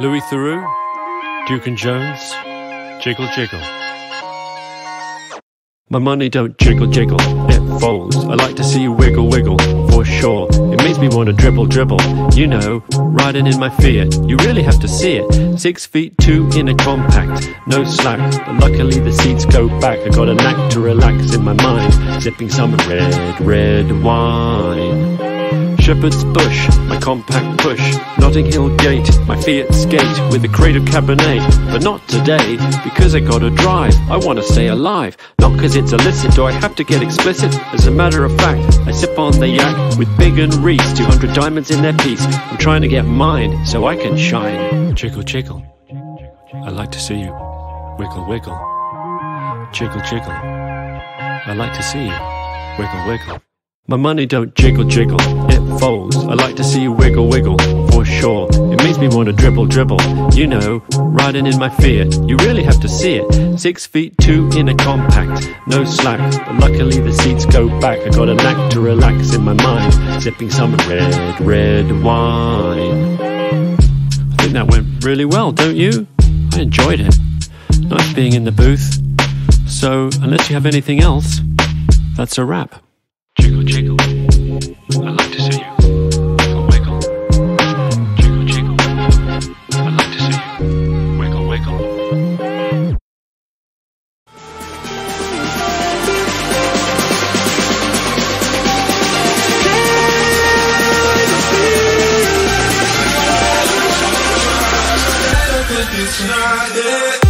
Louis Theroux, Duke and Jones, jiggle jiggle. My money don't jiggle jiggle, it folds. I like to see you wiggle wiggle, for sure. It makes me want to dribble dribble, you know, riding in my Fiat. You really have to see it, 6'2" in a compact, no slack, but luckily the seats go back. I got a knack to relax in my mind, sipping some red wine. Shepherd's Bush, my compact push, Notting Hill Gate, my Fiat skate, with a crate of Cabernet, but not today, because I gotta drive. I wanna stay alive, not cause it's illicit, do I have to get explicit? As a matter of fact, I sip on the yak, with Big and Reese, 200 diamonds in their piece. I'm trying to get mine, so I can shine. Jiggle jiggle, I like to see you wiggle wiggle. Jiggle jiggle, I like to see you wiggle wiggle. My money don't jiggle jiggle, it folds. I like to see you wiggle wiggle, for sure. It makes me want to dribble dribble, you know, riding in my Fiat. You really have to see it, 6'2" in a compact, no slack, but luckily the seats go back. I got a knack to relax in my mind, sipping some red wine. I think that went really well, don't you? I enjoyed it. Nice being in the booth. So, unless you have anything else, that's a wrap. Jiggle jiggle, I like to see you wiggle wiggle. Jiggle jiggle, I like to see you wiggle wiggle. Never could you deny it.